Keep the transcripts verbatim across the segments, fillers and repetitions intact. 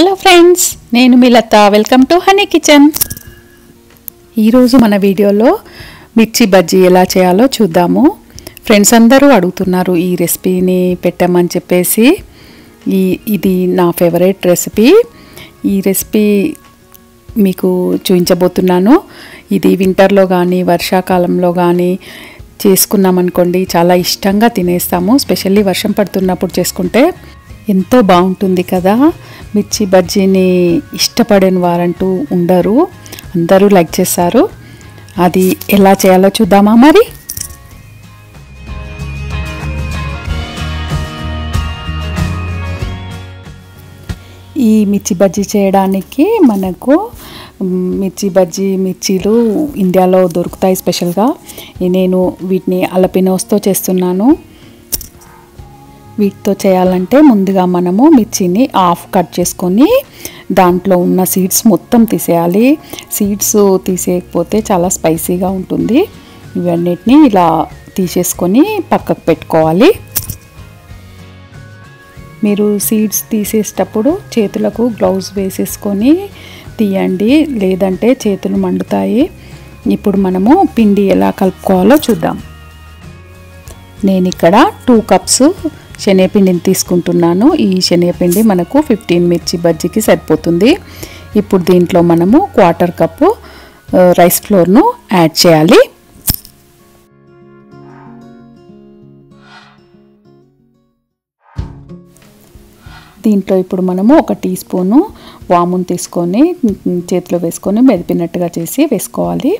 Hello friends, నేను మీ Latha. Welcome to honey kitchen. ఈరోజు మన వీడియోలో మిర్చి బజ్జీ ఎలా చేయాలో చూద్దాము. ఫ్రెండ్స్ అందరూ అడుగుతున్నారు ఈ రెసిపీని పెట్టమని చెప్పేసి. ఈ ఇది నా ఫేవరెట్ రెసిపీ. ఈ రెసిపీ మీకు చూపించబోతున్నాను. ఇది వింటర్లో కానీ వర్షాకాలంలో కానీ చేసుకున్నామనుకోండి చాలా ఇష్టంగా తినేస్తాము. స్పెషల్లీ వర్షం పడుతున్నప్పుడు చేసుకుంటే ఎంతో బాగుంటుంది కదా. మిర్చి బజ్జీని ఇష్టపడని వారంటూ ఉండరు, అందరూ లైక్ చేస్తారు. అది ఎలా చేయాలో చూద్దామా మరి. ఈ మిర్చి బజ్జీ చేయడానికి మనకు మిర్చి బజ్జీ మిర్చీలు ఇండియాలో దొరుకుతాయి. స్పెషల్గా నేను వీటిని అలపినోస్తో చేస్తున్నాను. వీటితో చేయాలంటే ముందుగా మనము మిర్చిని హాఫ్ కట్ చేసుకొని దాంట్లో ఉన్న సీడ్స్ మొత్తం తీసేయాలి. సీడ్స్ తీసేయకపోతే చాలా స్పైసీగా ఉంటుంది. ఇవన్నిటిని ఇలా తీసేసుకొని పక్కకు పెట్టుకోవాలి. మీరు సీడ్స్ తీసేటప్పుడు చేతులకు గ్లౌజ్ వేసేసుకొని తీయండి, లేదంటే చేతులు మండుతాయి. ఇప్పుడు మనము పిండి ఎలా కలుపుకోవాలో చూద్దాం. నేను ఇక్కడ టూ కప్స్ శనగపిండిని తీసుకుంటున్నాను. ఈ శనగపిండి మనకు ఫిఫ్టీన్ మిర్చి బజ్జీకి సరిపోతుంది. ఇప్పుడు దీంట్లో మనము క్వార్టర్ కప్పు రైస్ ఫ్లోర్ను యాడ్ చేయాలి. దీంట్లో ఇప్పుడు మనము ఒక టీ స్పూను వామును తీసుకొని చేతిలో వేసుకొని మెదిపినట్టుగా చేసి వేసుకోవాలి.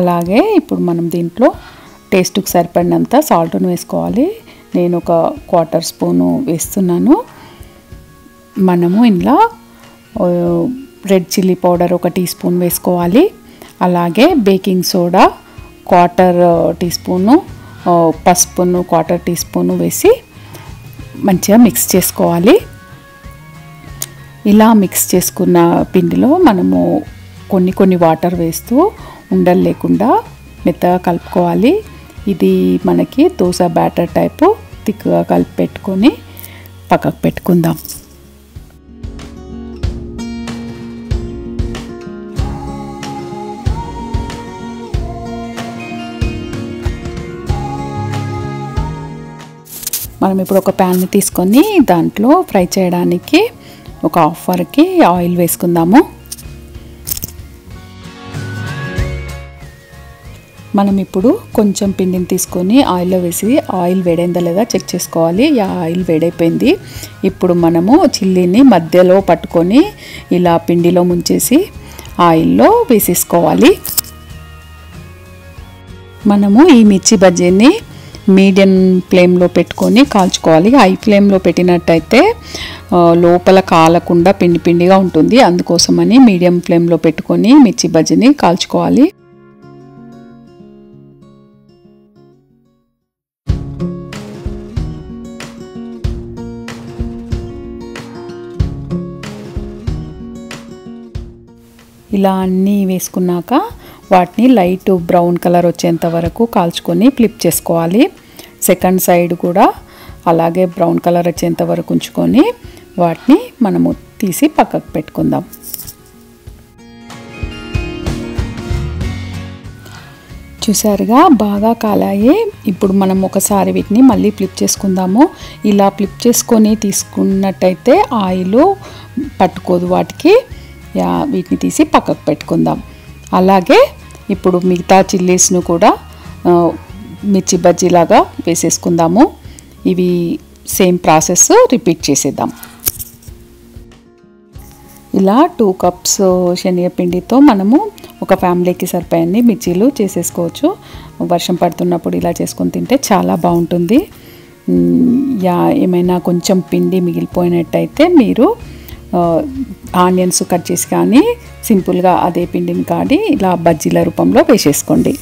అలాగే ఇప్పుడు మనం దీంట్లో టేస్ట్కి సరిపడినంత సాల్ట్ను వేసుకోవాలి. నేను ఒక క్వార్టర్ స్పూను వేస్తున్నాను. మనము ఇందులో రెడ్ చిల్లీ పౌడర్ ఒక టీ స్పూన్ వేసుకోవాలి. అలాగే baking soda quarter teaspoon, పసుపును క్వార్టర్ టీ స్పూను వేసి మంచిగా మిక్స్ చేసుకోవాలి. ఇలా మిక్స్ చేసుకున్న పిండిలో మనము కొన్ని కొన్ని వాటర్ వేస్తూ ఉండలు లేకుండా మెత్తగా కలుపుకోవాలి. ఇది మనకి దోశ బ్యాటర్ టైపు తిక్కుగా కలిపి పెట్టుకొని పక్కకు పెట్టుకుందాం. మనం ఇప్పుడు ఒక ప్యాన్ని తీసుకొని దాంట్లో ఫ్రై చేయడానికి ఒక హాఫ్ వరకు ఆయిల్ వేసుకుందాము. మనం ఇప్పుడు కొంచెం పిండిని తీసుకొని ఆయిల్లో వేసి ఆయిల్ వేడైందా లేదా చెక్ చేసుకోవాలి. ఆ ఆయిల్ వేడైపోయింది. ఇప్పుడు మనము చిల్లీని మధ్యలో పట్టుకొని ఇలా పిండిలో ముంచేసి ఆయిల్లో వేసేసుకోవాలి. మనము ఈ మిర్చి బజ్జీని మీడియం ఫ్లేమ్లో పెట్టుకొని కాల్చుకోవాలి. హై ఫ్లేమ్లో పెట్టినట్టయితే లోపల కాలకుండా పిండి పిండిగా ఉంటుంది. అందుకోసమని మీడియం ఫ్లేమ్లో పెట్టుకొని మిర్చి బజ్జీని కాల్చుకోవాలి. ఇలా అన్నీ వేసుకున్నాక వాటిని లైట్ బ్రౌన్ కలర్ వచ్చేంత వరకు కాల్చుకొని ఫ్లిప్ చేసుకోవాలి. సెకండ్ సైడ్ కూడా అలాగే బ్రౌన్ కలర్ వచ్చేంత వరకు ఉంచుకొని వాటిని మనము తీసి పక్కకు పెట్టుకుందాం. చూసారుగా బాగా కాలాయి. ఇప్పుడు మనం ఒకసారి వీటిని మళ్ళీ ఫ్లిప్ చేసుకుందాము. ఇలా ఫ్లిప్ చేసుకొని తీసుకున్నట్టయితే ఆయిల్ పట్టుకోదు వాటికి. వీటిని తీసి పక్కకు పెట్టుకుందాం. అలాగే ఇప్పుడు మిగతా చిల్లీస్ను కూడా మిర్చి బజ్జీలాగా వేసేసుకుందాము. ఇవి సేమ్ ప్రాసెస్ రిపీట్ చేసేద్దాం. ఇలా టూ కప్స్ శనగపిండితో మనము ఒక ఫ్యామిలీకి సరిపోయే మిర్చీలు చేసేసుకోవచ్చు. వర్షం పడుతున్నప్పుడు ఇలా చేసుకొని తింటే చాలా బాగుంటుంది. యా ఏమైనా కొంచెం పిండి మిగిలిపోయినట్టయితే మీరు ఆనియన్స్ కట్ చేసి కానీ సింపుల్గా అదే పిండిని కాడి ఇలా బజ్జీల రూపంలో వేసేసుకోండి.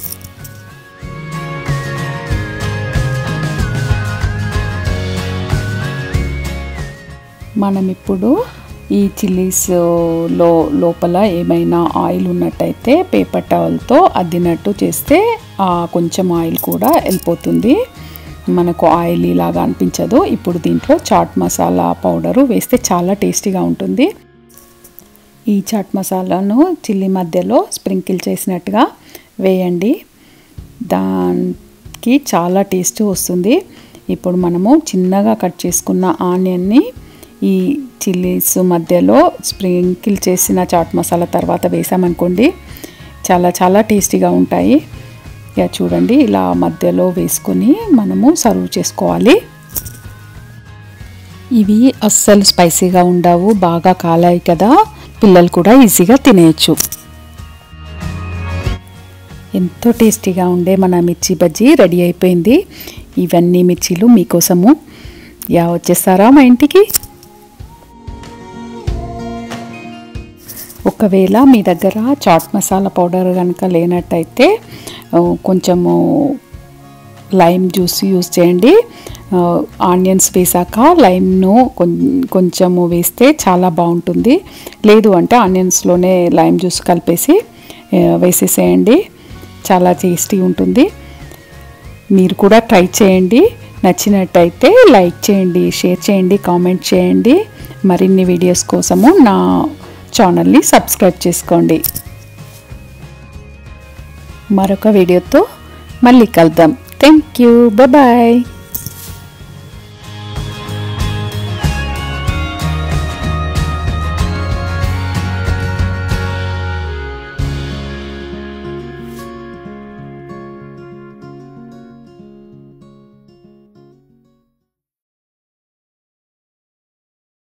మనం ఇప్పుడు ఈ చిల్లీస్లో లోపల ఏమైనా ఆయిల్ ఉన్నట్టయితే పేపర్ టవల్తో అద్దినట్టు చేస్తే కొంచెం ఆయిల్ కూడా వెళ్ళిపోతుంది, మనకు ఆయిల్ ఇలాగా అనిపించదు. ఇప్పుడు దీంట్లో చాట్ మసాలా పౌడరు వేస్తే చాలా టేస్టీగా ఉంటుంది. ఈ చాట్ మసాలాను చిల్లీ మధ్యలో స్ప్రింకిల్ చేసినట్టుగా వేయండి. దానికి చాలా టేస్ట్ వస్తుంది. ఇప్పుడు మనము చిన్నగా కట్ చేసుకున్న ఆనియన్ని ఈ చిల్లీస్ మధ్యలో స్ప్రింకిల్ చేసిన చాట్ మసాలా తర్వాత వేసామనుకోండి, చాలా చాలా టేస్టీగా ఉంటాయి. ఇక చూడండి, ఇలా మధ్యలో వేసుకొని మనము సర్వ్ చేసుకోవాలి. ఇవి అస్సలు స్పైసీగా ఉండవు, బాగా కాలాయి కదా, పిల్లలు కూడా ఈజీగా తినేయచ్చు. ఎంతో టేస్టీగా ఉండే మన మిర్చి బజ్జీ రెడీ అయిపోయింది. ఇవన్నీ మిర్చీలు మీకోసము. యా వచ్చేస్తారా మా ఇంటికి? ఒకవేళ మీ దగ్గర చాట్ మసాలా పౌడర్ కనుక లేనట్టయితే కొంచెము లైమ్ జ్యూస్ యూస్ చేయండి. ఆనియన్స్ వేసాక లైమ్ను కొంచెము వేస్తే చాలా బాగుంటుంది. లేదు అంటే ఆనియన్స్లోనే లైమ్ జ్యూస్ కలిపేసి వేసేసేయండి, చాలా టేస్టీ ఉంటుంది. మీరు కూడా ట్రై చేయండి. నచ్చినట్టయితే లైక్ చేయండి, షేర్ చేయండి, కామెంట్ చేయండి. మరిన్ని వీడియోస్ కోసము నా ఛానల్ని సబ్స్క్రైబ్ చేసుకోండి. మరొక వీడియోతో మళ్ళీ కలుద్దాం. Thank you, bye.